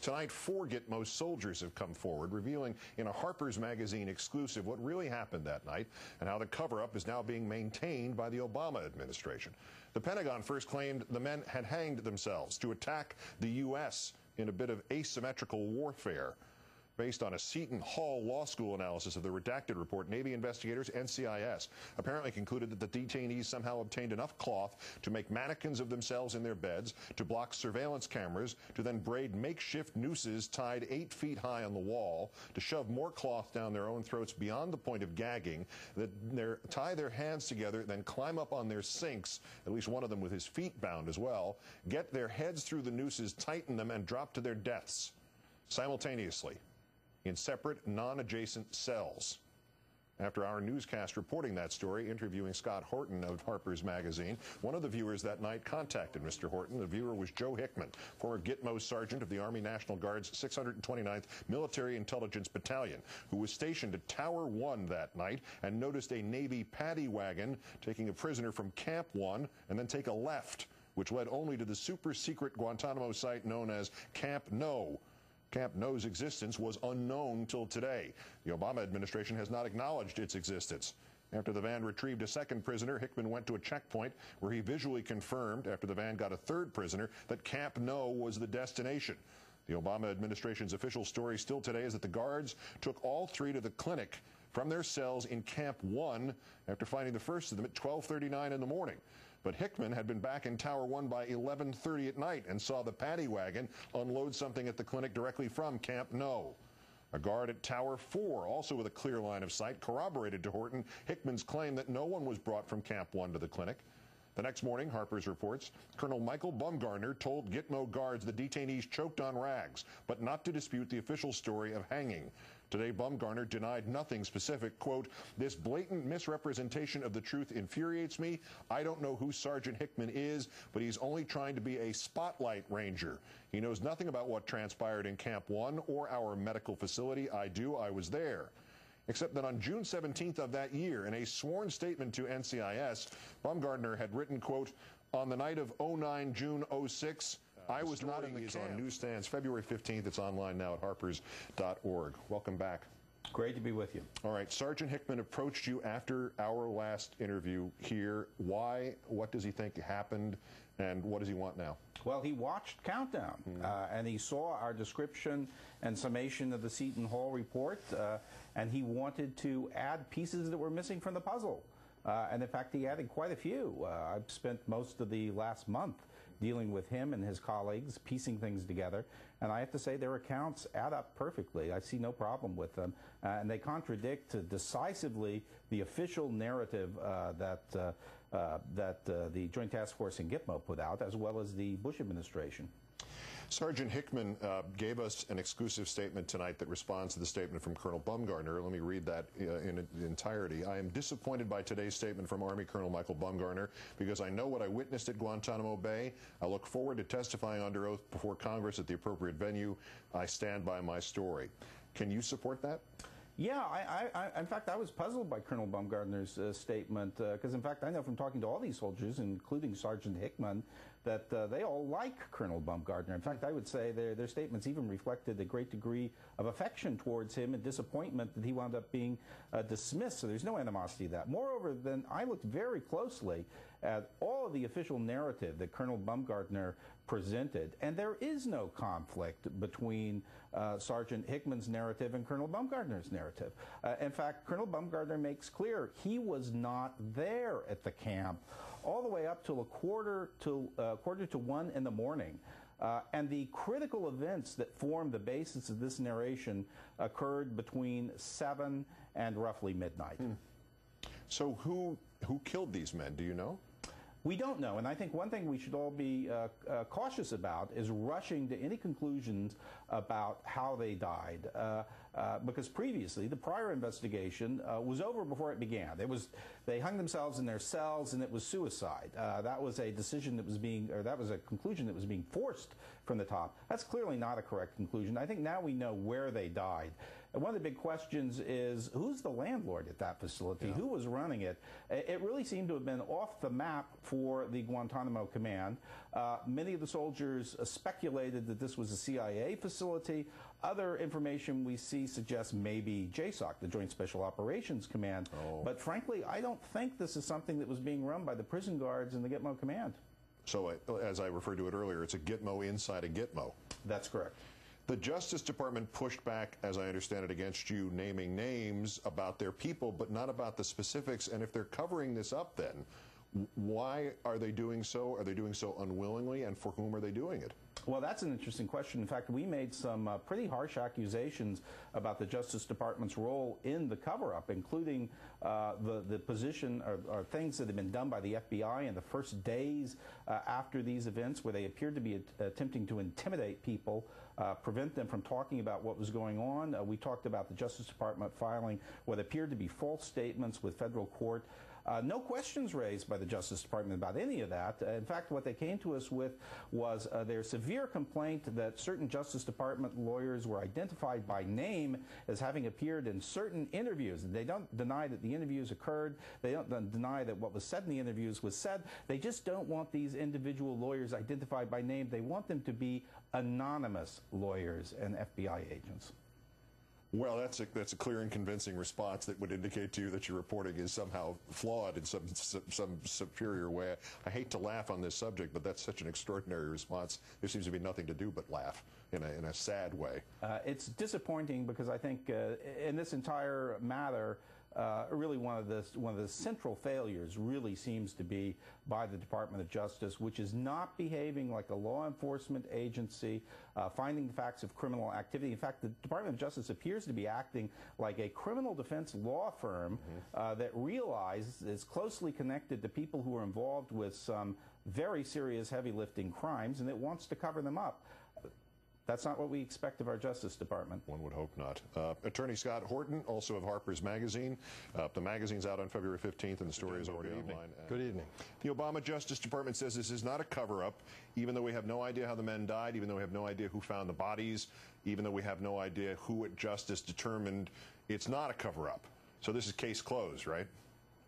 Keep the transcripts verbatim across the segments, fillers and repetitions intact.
Tonight, four Gitmo soldiers have come forward, revealing in a Harper's Magazine exclusive what really happened that night and how the cover-up is now being maintained by the Obama administration. The Pentagon first claimed the men had hanged themselves to attack the U S in a bit of asymmetrical warfare. Based on a Seton Hall Law School analysis of the redacted report, Navy investigators, N C I S, apparently concluded that the detainees somehow obtained enough cloth to make mannequins of themselves in their beds, to block surveillance cameras, to then braid makeshift nooses tied eight feet high on the wall, to shove more cloth down their own throats beyond the point of gagging, that their, tie their hands together, then climb up on their sinks, at least one of them with his feet bound as well, get their heads through the nooses, tighten them, and drop to their deaths simultaneously in separate, non-adjacent cells. After our newscast reporting that story, interviewing Scott Horton of Harper's Magazine, one of the viewers that night contacted Mister Horton. The viewer was Joe Hickman, former Gitmo sergeant of the Army National Guard's six hundred twenty-ninth Military Intelligence Battalion, who was stationed at Tower One that night and noticed a Navy paddy wagon taking a prisoner from Camp One and then take a left, which led only to the super-secret Guantanamo site known as Camp No. Camp No's existence was unknown till today. The Obama administration has not acknowledged its existence. After the van retrieved a second prisoner, Hickman went to a checkpoint where he visually confirmed, after the van got a third prisoner, that Camp No was the destination. The Obama administration's official story still today is that the guards took all three to the clinic from their cells in Camp One after finding the first of them at twelve thirty-nine in the morning. But Hickman had been back in Tower One by eleven thirty at night and saw the paddy wagon unload something at the clinic directly from Camp No. A guard at Tower Four, also with a clear line of sight, corroborated to Horton Hickman's claim that no one was brought from Camp One to the clinic. The next morning, Harper's reports, Colonel Michael Bumgarner told Gitmo guards the detainees choked on rags, but not to dispute the official story of hanging. Today, Bumgarner denied nothing specific. Quote, "This blatant misrepresentation of the truth infuriates me. I don't know who Sergeant Hickman is, but he's only trying to be a spotlight ranger. He knows nothing about what transpired in Camp One or our medical facility. I do. I was there." Except that on June seventeenth of that year, in a sworn statement to N C I S, Bumgarner had written, quote, "On the night of June sixth, uh, I was not in the camp." Story is on newsstands February fifteenth. It's online now at harpers dot org. Welcome back. Great to be with you. All right. Sergeant Hickman approached you after our last interview here. Why? What does he think happened? And what does he want now? Well, he watched Countdown, mm-hmm. uh, and he saw our description and summation of the Seton Hall report, uh, and he wanted to add pieces that were missing from the puzzle. Uh, and in fact, he added quite a few. Uh, I've spent most of the last month dealing with him and his colleagues, piecing things together, and I have to say their accounts add up perfectly. I see no problem with them, uh, and they contradict decisively the official narrative uh, that uh, Uh, that uh, the Joint Task Force in Gitmo put out, as well as the Bush administration. Sergeant Hickman uh, gave us an exclusive statement tonight that responds to the statement from Colonel Bumgarner. Let me read that uh, in entirety. "I am disappointed by today's statement from Army Colonel Michael Bumgarner because I know what I witnessed at Guantanamo Bay. I look forward to testifying under oath before Congress at the appropriate venue. I stand by my story." Can you support that? Yeah, I, I, in fact, I was puzzled by Colonel Baumgartner's uh, statement because, uh, in fact, I know from talking to all these soldiers, including Sergeant Hickman, that uh, they all like Colonel Bumgarner. In fact, I would say their, their statements even reflected a great degree of affection towards him and disappointment that he wound up being uh, dismissed, so there's no animosity to that. Moreover, then I looked very closely at all of the official narrative that Colonel Bumgarner presented, and there is no conflict between uh, Sergeant Hickman's narrative and Colonel Baumgartner's narrative. Uh, in fact, Colonel Bumgarner makes clear he was not there at the camp all the way up till a quarter to uh, quarter to one in the morning. Uh, and the critical events that form the basis of this narration occurred between seven and roughly midnight. Hmm. So who who killed these men? Do you know? We don't know, and I think one thing we should all be uh, uh, cautious about is rushing to any conclusions about how they died, uh, uh, because previously the prior investigation uh, was over before it began. It was they hung themselves in their cells, and it was suicide. Uh, that was a decision that was being, or that was a conclusion that was being forced from the top. That's clearly not a correct conclusion. I think now we know where they died. One of the big questions is, who's the landlord at that facility? Yeah. Who was running it? It really seemed to have been off the map for the Guantanamo Command. Uh, many of the soldiers uh, speculated that this was a C I A facility. Other information we see suggests maybe J SOC, the Joint Special Operations Command. Oh. But frankly, I don't think this is something that was being run by the prison guards in the Gitmo Command. So, uh, as I referred to it earlier, it's a Gitmo inside a Gitmo. That's correct. The Justice Department pushed back, as I understand it, against you naming names about their people, but not about the specifics. And if they're covering this up, then why are they doing so? Are they doing so unwillingly? And for whom are they doing it? Well, that's an interesting question. In fact, we made some uh, pretty harsh accusations about the Justice Department's role in the cover-up, including uh, the, the position or, or things that had been done by the F B I in the first days uh, after these events, where they appeared to be at attempting to intimidate people, uh, prevent them from talking about what was going on. Uh, we talked about the Justice Department filing what appeared to be false statements with federal court. Uh, no questions raised by the Justice Department about any of that. Uh, in fact, what they came to us with was uh, their severe complaint that certain Justice Department lawyers were identified by name as having appeared in certain interviews. They don't deny that the interviews occurred. They don't deny that what was said in the interviews was said. They just don't want these individual lawyers identified by name. They want them to be anonymous lawyers and F B I agents. Well, that's a, that's a clear and convincing response that would indicate to you that your reporting is somehow flawed in some, some, some superior way. I hate to laugh on this subject, but that's such an extraordinary response. There seems to be nothing to do but laugh in a, in a sad way. Uh, it's disappointing because I think uh, in this entire matter, Uh, really one of the one of the central failures really seems to be by the Department of Justice, which is not behaving like a law enforcement agency, uh, finding the facts of criminal activity. In fact, the Department of Justice appears to be acting like a criminal defense law firm uh, that realizes it's closely connected to people who are involved with some very serious heavy lifting crimes and that wants to cover them up. That's not what we expect of our Justice Department. One would hope not. Uh, Attorney Scott Horton, also of Harper's Magazine. Uh, the magazine's out on February fifteenth, and the story is already online. Good evening. The Obama Justice Department says this is not a cover-up, even though we have no idea how the men died, even though we have no idea who found the bodies, even though we have no idea who at Justice determined it's not a cover-up. So this is case closed, right?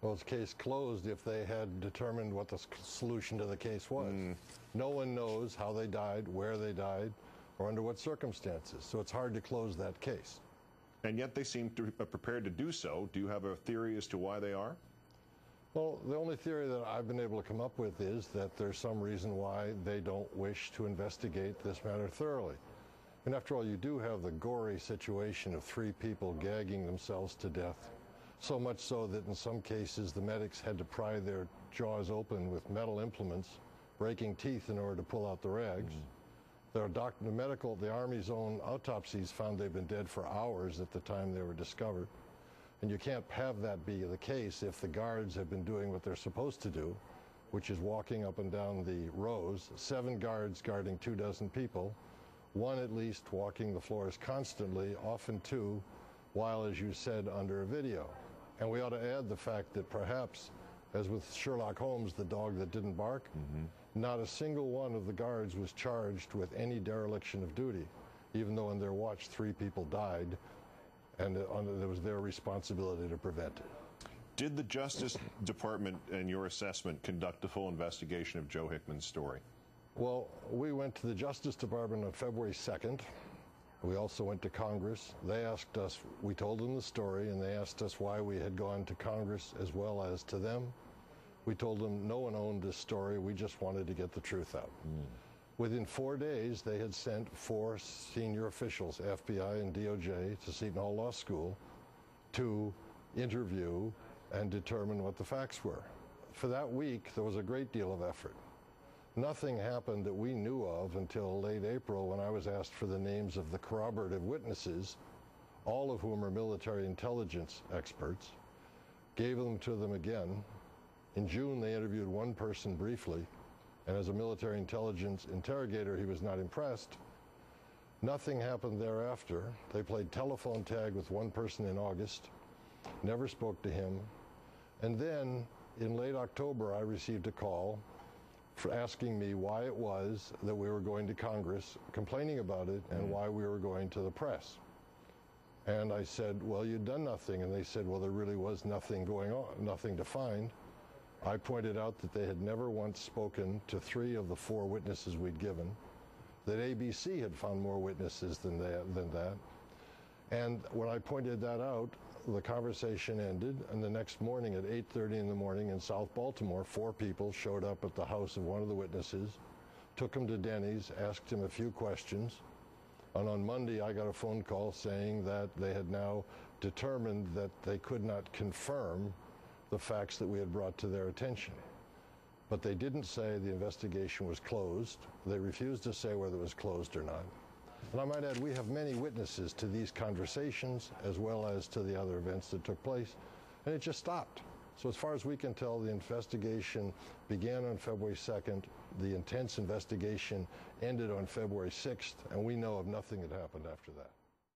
Well, it's case closed if they had determined what the solution to the case was. Mm. No one knows how they died, where they died, or under what circumstances, so it's hard to close that case. And yet they seem to be prepared to do so. Do you have a theory as to why they are? Well, the only theory that I've been able to come up with is that there's some reason why they don't wish to investigate this matter thoroughly. And after all, you do have the gory situation of three people gagging themselves to death, so much so that in some cases the medics had to pry their jaws open with metal implements, breaking teeth in order to pull out the rags. Mm-hmm. Their doc the medical, the Army's own autopsies found they've been dead for hours at the time they were discovered. And you can't have that be the case if the guards have been doing what they're supposed to do, which is walking up and down the rows, seven guards guarding two dozen people, one at least walking the floors constantly, often two, while, as you said, under a video. And we ought to add the fact that perhaps, as with Sherlock Holmes, the dog that didn't bark, mm-hmm. not a single one of the guards was charged with any dereliction of duty, even though on their watch three people died, and it was their responsibility to prevent it. Did the Justice Department, in your assessment, conduct a full investigation of Joe Hickman's story? Well, we went to the Justice Department on February second. We also went to Congress. They asked us, we told them the story, and they asked us why we had gone to Congress as well as to them. We told them no one owned this story, we just wanted to get the truth out. Mm. Within four days, they had sent four senior officials, F B I and D O J, to Seton Hall Law School to interview and determine what the facts were. For that week, there was a great deal of effort. Nothing happened that we knew of until late April, when I was asked for the names of the corroborative witnesses, all of whom are military intelligence experts, gave them to them again. In June, they interviewed one person briefly, and as a military intelligence interrogator, he was not impressed. Nothing happened thereafter. They played telephone tag with one person in August, never spoke to him. And then, in late October, I received a call for asking me why it was that we were going to Congress, complaining about it, and mm-hmm. why we were going to the press. And I said, well, you'd done nothing. And they said, well, there really was nothing going on, nothing to find. I pointed out that they had never once spoken to three of the four witnesses we'd given, that A B C had found more witnesses than that, than that. And when I pointed that out, the conversation ended, and the next morning at eight thirty in the morning in South Baltimore, four people showed up at the house of one of the witnesses, took him to Denny's, asked him a few questions, and on Monday I got a phone call saying that they had now determined that they could not confirm the facts that we had brought to their attention. But they didn't say the investigation was closed. They refused to say whether it was closed or not. And I might add, we have many witnesses to these conversations as well as to the other events that took place, and it just stopped. So as far as we can tell, the investigation began on February second, the intense investigation ended on February sixth, and we know of nothing that happened after that.